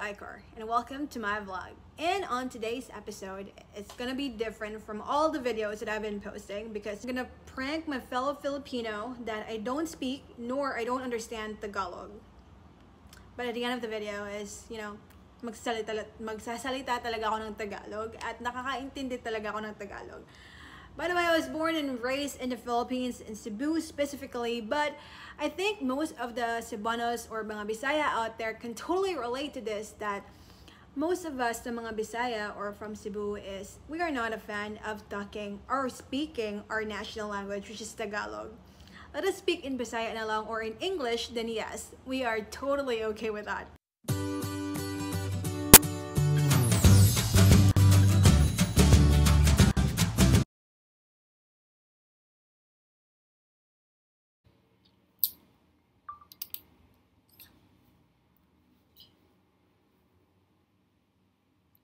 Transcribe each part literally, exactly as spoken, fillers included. Icar and welcome to my vlog. And on today's episode, it's gonna be different from all the videos that I've been posting because I'm gonna prank my fellow Filipino that I don't speak nor I don't understand Tagalog. But at the end of the video is, you know, magsasalita, magsasalita talaga ako ng Tagalog at nakakaintindi talaga ako ng Tagalog. By the way, I was born and raised in the Philippines, in Cebu specifically, but I think most of the Cebuanos or mga Bisaya out there can totally relate to this, that most of us, the mga Bisaya or from Cebu, is we are not a fan of talking or speaking our national language, which is Tagalog. Let us speak in Bisaya na lang or in English, then yes, we are totally okay with that.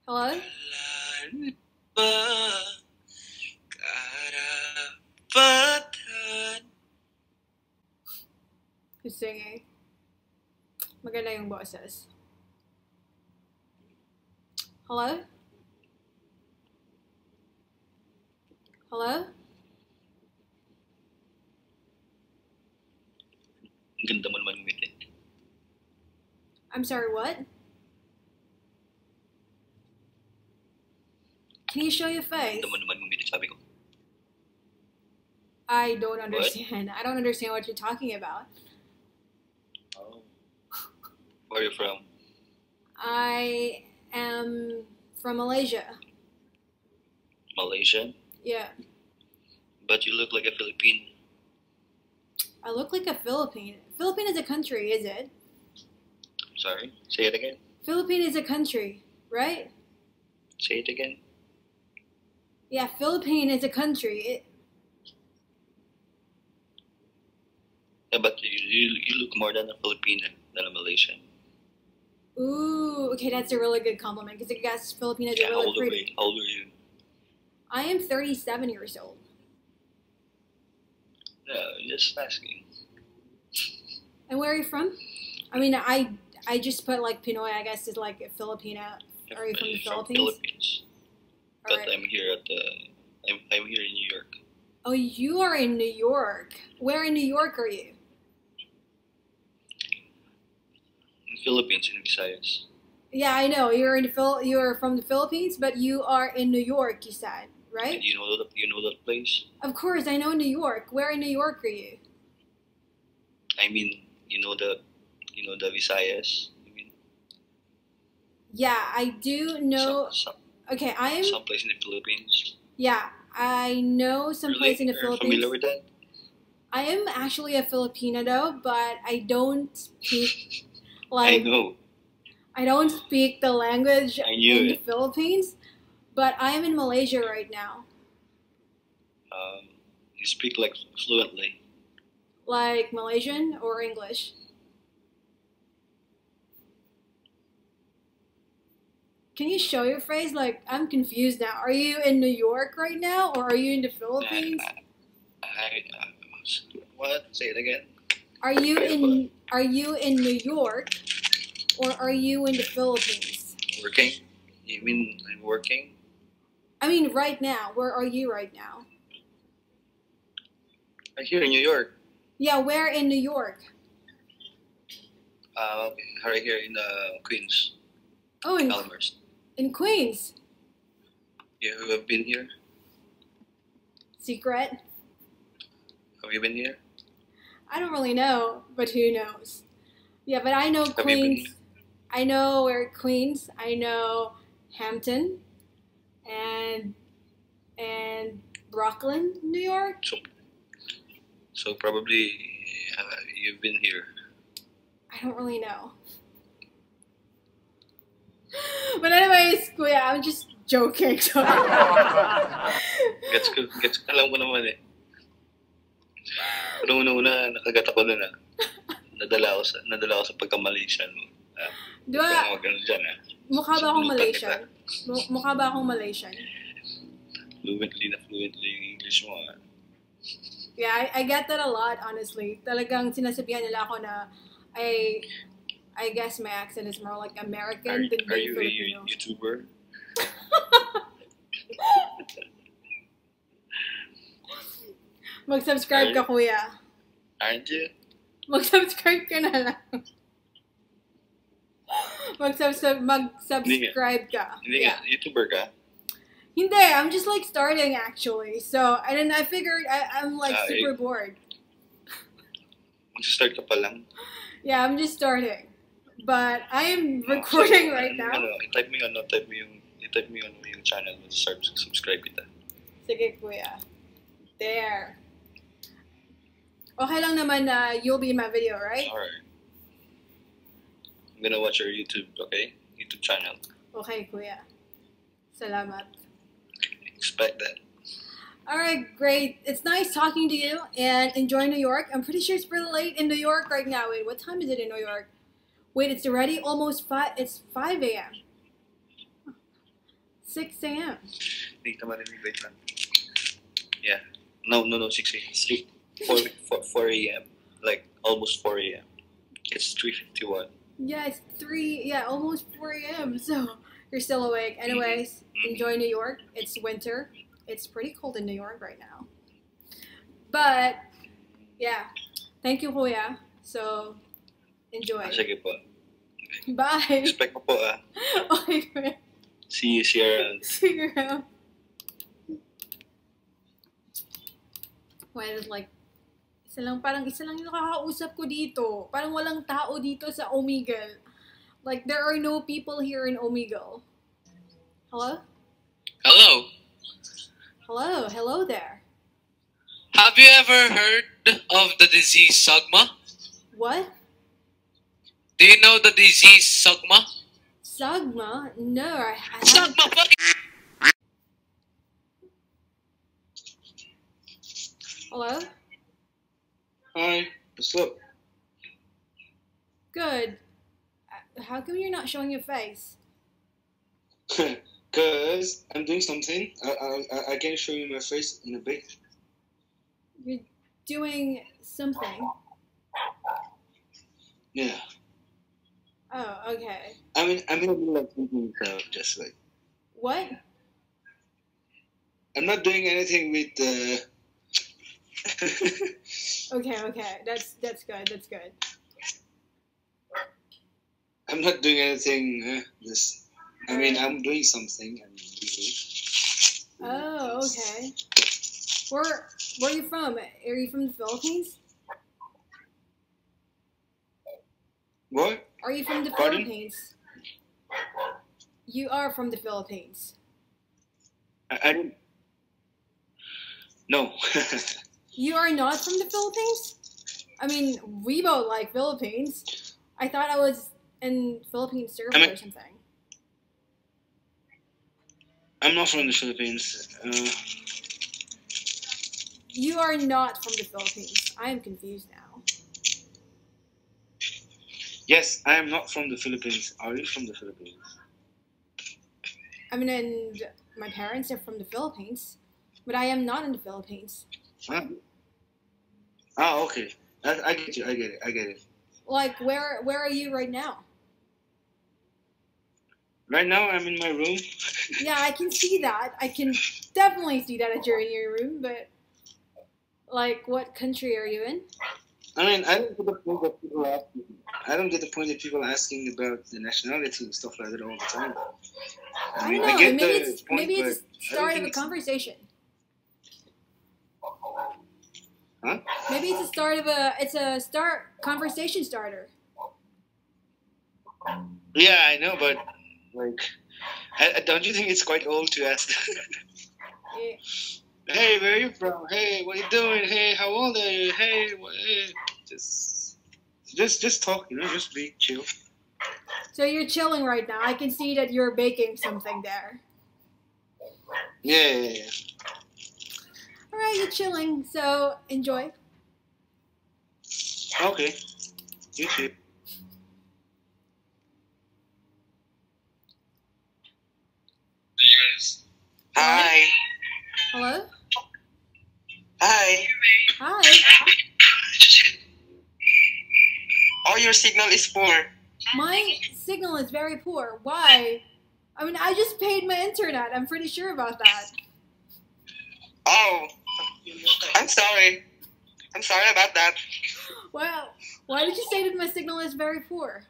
Hello? Who's singing? Maganda yung boses. Hello? Hello? Ganda mo naman with it. I'm sorry, what? Can you show your face? I don't understand. What? I don't understand what you're talking about. Oh. Where are you from? I am from Malaysia. Malaysian? Yeah. But you look like a Filipino. I look like a Filipino. Philippine is a country, is it? I'm sorry? Say it again. Philippine is a country, right? Say it again. Yeah, Philippine is a country. It... Yeah, but you, you, you look more than a Filipina than a Malaysian. Ooh, okay, that's a really good compliment because I guess Filipinas yeah, are really pretty. How old are you? I am thirty-seven years old. No, just asking. And where are you from? I mean, I I just put like Pinoy, I guess, is like Filipina. Yeah, are you from the from Philippines? Philippines. But right. I'm here at the, I'm, I'm here in New York. Oh, you are in New York. Where in New York are you? In Philippines, in Visayas. Yeah, I know. You're in Phil. You're from the Philippines, but you are in New York. You said, right? And you know that. You know that place. Of course, I know New York. Where in New York are you? I mean, you know the, you know the Visayas. I mean. Yeah, I do know. Some, some. Okay, I am... Someplace in the Philippines. Yeah, I know someplace really? in the Philippines. Are you familiar with that? I am actually a Filipina though, but I don't speak... like, I know. I don't speak the language I knew in it. the Philippines, but I am in Malaysia right now. Um, you speak like fluently. Like Malaysian or English? Can you show your face? Like, I'm confused now. Are you in New York right now, or are you in the Philippines? I, I, I, what? Say it again. Are you in Are you in New York, or are you in the Philippines? Working? You mean I'm working? I mean, right now. Where are you right now? I'm here in New York. Yeah, where in New York? Uh, right here in uh, Queens. Oh, in Elmhurst. In Queens. Yeah, who have been here? Secret. Have you been here? I don't really know, but who knows? Yeah, but I know have Queens. I know where Queens. I know Hampton, and and Brooklyn, New York. So, so probably uh, you've been here. I don't really know. But anyways, Kuya, I'm just joking. Gets ko, gets ko. Alam ko naman eh. Pero una-una, nakagat ako nun ah. Nadala ako sa, nadala ako sa pagka-Malaysian mo. Ah, diba? Huwag ganun dyan ah. Mukha ba akong Malaysian? Mukha ba akong Malaysian? Fluently na fluently yung English mo ah. Yeah, I, I get that a lot, honestly. Talagang sinasabihan nila ako na I... I guess my accent is more like American are, than are you Filipino. A YouTuber? Mag-subscribe ka, kuya. Aren't you? Mag-subscribe ka na lang. Mag-subscribe mag-subscribe ka. Hindi yeah. ka, YouTuber ka? Hindi, I'm just like starting actually. So, and then I figured I, I'm like uh, super eh. bored. Mag-start ka pa lang? Yeah, I'm just starting. But I am recording oh, so, right um, now. Ano, i-type mo yung ano, type mo yung, i-type mo yung, yung channel mo, subscribe kita. Sige, kuya. There. Okay lang naman na you'll be in my video, right? Alright. I'm gonna watch your YouTube, okay? YouTube channel. Okay, kuya. Salamat. Expect that. Alright, great. It's nice talking to you and enjoy New York. I'm pretty sure it's pretty late in New York right now. Wait, what time is it in New York? Wait, it's already almost five. It's five A M six A M Yeah. No, no, no, six A M four A M Like, almost four A M It's three fifty-one. Yeah, it's three, yeah, almost four A M So, you're still awake. Anyways, enjoy New York. It's winter. It's pretty cold in New York right now. But, yeah. Thank you, Hoya. So, enjoy. Sige po. Bye. Respect po po, ah. Okay, man. See you, see you around. See you around. Well, like, Isa lang, parang isa lang yung nakakausap ko dito. Parang walang tao dito sa Omegle. Like, there are no people here in Omegle. Hello? Hello. Hello. Hello there. Have you ever heard of the disease Sugma? What? Do you know the disease Sugma? Sugma? No, I haven't. Sugma fucking... Hello? Hi, what's up? Good. How come you're not showing your face? Because I'm doing something. I, I, I can't show you my face in a bit. You're doing something? Yeah. Oh, okay. I mean, I'm not doing like something, so just like... What? I'm not doing anything with... Uh, okay, okay. That's that's good. That's good. I'm not doing anything. Huh? Just, I right. mean, I'm doing something. I'm doing, oh, okay. Where where are you from? Are you from the Philippines? What? Are you from the Pardon? Philippines? You are from the Philippines. I, I don't. No. You are not from the Philippines? I mean, we both like Philippines. I thought I was in Philippine server I mean, or something. I'm not from the Philippines. Uh... You are not from the Philippines. I am confused now. Yes, I am not from the Philippines. Are you from the Philippines? I mean, and my parents are from the Philippines, but I am not in the Philippines. Huh? Ah, okay. I, I get you. I get it. I get it. Like, where where are you right now? Right now, I'm in my room. Yeah, I can see that. I can definitely see that you're in your room, but... Like, what country are you in? I mean, I don't get the point that people are asking. I don't get the point that people are asking about the nationality and stuff like that all the time. I, I mean, don't know. I get maybe it's, point, maybe it's starting a conversation. Huh? Maybe it's a start of a it's a start conversation starter. Yeah, I know, but like, I, don't you think it's quite old to ask? Yeah. Hey, where are you from? Hey, what are you doing? Hey, how old are you? Hey, what, hey. just just just talk, you know, just be chill. So you're chilling right now. I can see that you're baking something there. Yeah. yeah, yeah. All right, you're chilling, so enjoy. Okay. You too. Hi. Hello? Hi. Hi. All your signal is poor. My signal is very poor. Why? I mean, I just paid my internet. I'm pretty sure about that. Oh, I'm sorry. I'm sorry about that. Wow. Why did you say that my signal is very poor?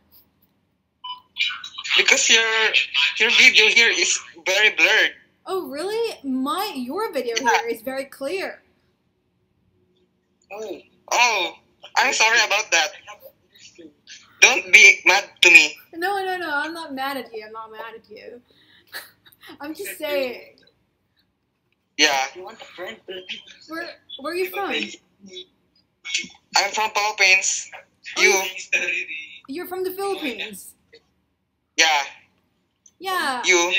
Because your your video here is very blurred. Oh, really? My your video yeah. here is very clear. Oh, oh, I'm sorry about that. Don't be mad to me. No, no, no. I'm not mad at you. I'm not mad at you. I'm just saying. Yeah. You want a friend? Where Where are you from? I'm from Philippines. Oh, you? You're from the Philippines. Yeah. Yeah. You?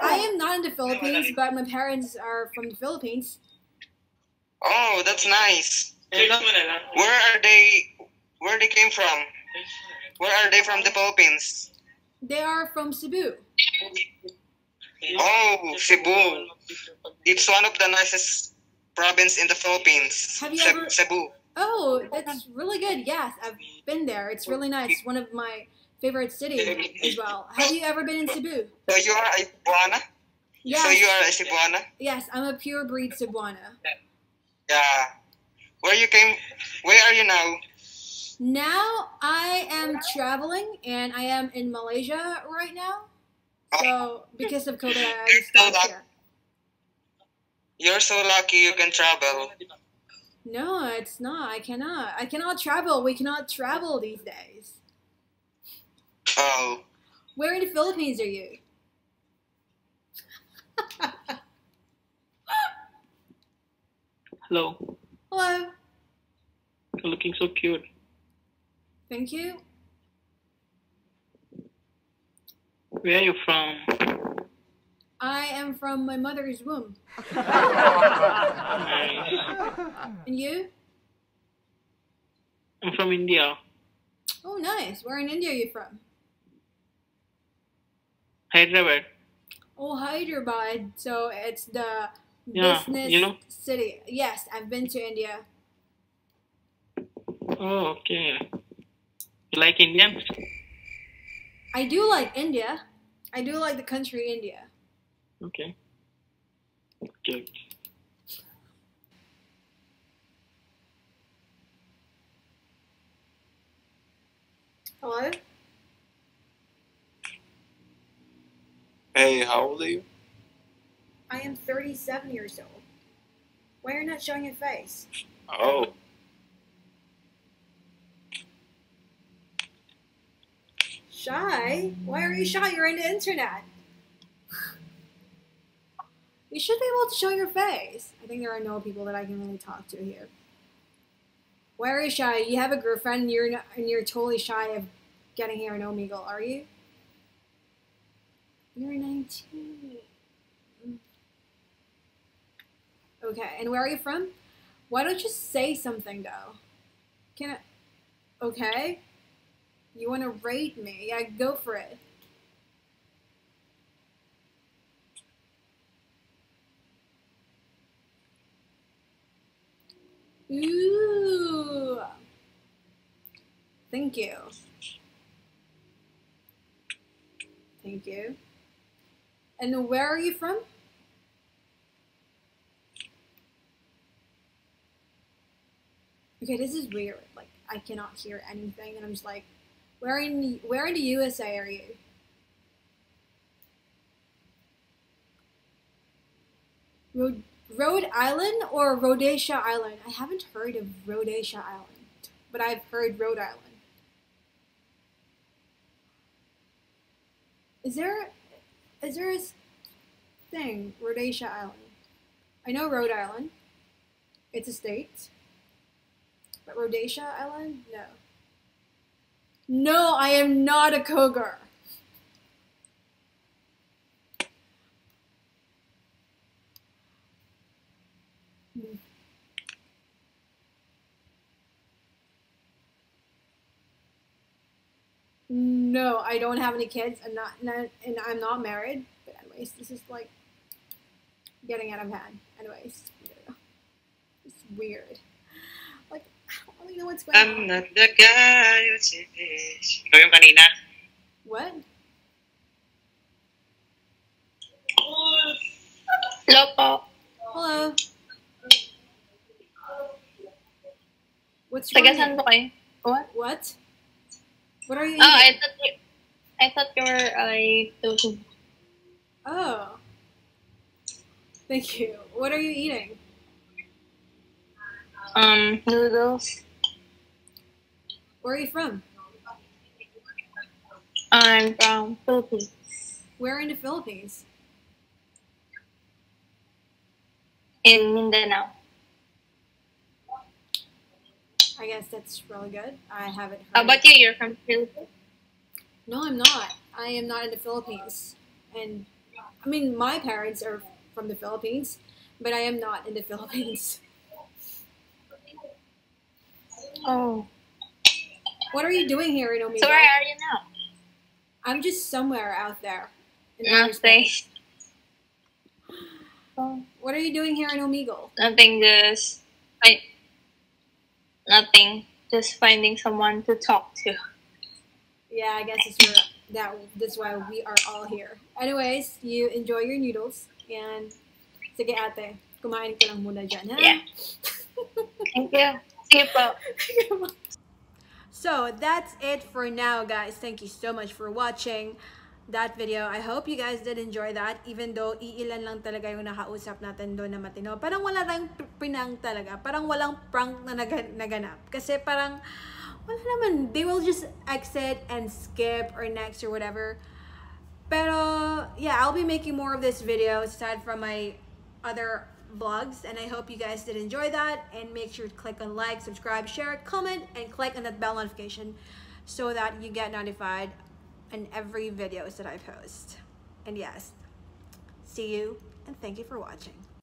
I am not in the Philippines, but my parents are from the Philippines. Oh, that's nice. Where are they? Where they came from? Where are they from the Philippines? They are from Cebu. Oh, Cebu. It's one of the nicest province in the Philippines. Have you Ce ever... Cebu. Oh, that's really good. Yes, I've been there. It's really nice. One of my favorite cities as well. Have you ever been in Cebu? So you are a Cebuana? Yes. So you are a Cebuana? Yes, I'm a pure breed Cebuana. Yeah. Where you came, where are you now? Now I am traveling and I am in Malaysia right now. So because of COVID, I'm stuck here. You're so lucky you can travel. No, it's not. I cannot. I cannot travel. We cannot travel these days. Oh. Where in the Philippines are you? Hello. Hello. You're looking so cute. Thank you. Where are you from? I am from my mother's womb. Nice. And you? I'm from India. Oh, nice. Where in India are you from? Hyderabad. Oh, Hyderabad. So it's the yeah, business you know? city. Yes, I've been to India. Oh, okay. You like India? I do like India. I do like the country India. Okay. Good. Hello? Hey, how old are you? I am thirty-seven years old. Why are you not showing your face? Oh. Shy? Why are you shy? You're on the internet. You should be able to show your face. I think there are no people that I can really talk to here. Why are you shy? You have a girlfriend and you're, not, and you're totally shy of getting here in Omegle, are you? You're nineteen. Okay, and where are you from? Why don't you say something, though? Can I... Okay. You want to rate me? Yeah, go for it. Ooh. Thank you. Thank you. And where are you from? Okay, this is weird. Like, I cannot hear anything, and I'm just like, where in where in the U S A are you? Rhode, Rhode Island or Rhodesia Island? I haven't heard of Rhodesia Island, but I've heard Rhode Island. Is there, is there a thing, Rhodesia Island? I know Rhode Island. It's a state. But Rhodesia Island? No. No, I am not a cougar. No, I don't have any kids. I'm not, not, and I'm not married. But anyways, this is like getting out of hand. Anyways, it's weird. Like, I don't Oh, you know what's going I'm on. Not the guy who did this. Ito yung kanina. What? Hello po. Hello. What's your name? Po kayo? What? What? What are you eating? Oh, I thought you, I thought you were like tofu. Oh. Thank you. What are you eating? Um, noodles. Where are you from? I'm from Philippines. Where in the Philippines? In Mindanao. I guess that's really good. I haven't heard. How about you? You're from Philippines? No, I'm not. I am not in the Philippines. And, I mean, my parents are from the Philippines, but I am not in the Philippines. Oh. What are you doing here in Omegle? So where are you now? I'm just somewhere out there. Nothing. What are you doing here in Omegle? Nothing, just... I, nothing. Just finding someone to talk to. Yeah, I guess it's where, that, that's why we are all here. Anyways, you enjoy your noodles. And, sige ate, kumain ka lang muna dyan, ha? Yeah. Thank you. Sige po. So, that's it for now, guys. Thank you so much for watching that video. I hope you guys did enjoy that. Even though, iilan lang talaga yung nakausap natin doon na matino. Parang wala lang pinang talaga. Parang walang prank na naganap. Kasi parang, wala naman. They will just exit and skip or next or whatever. Pero, yeah, I'll be making more of this video aside from my other vlogs. And I hope you guys did enjoy that. And make sure to click on like, subscribe, share, comment, and click on that bell notification so that you get notified on every videos that I post. And yes, see you and thank you for watching.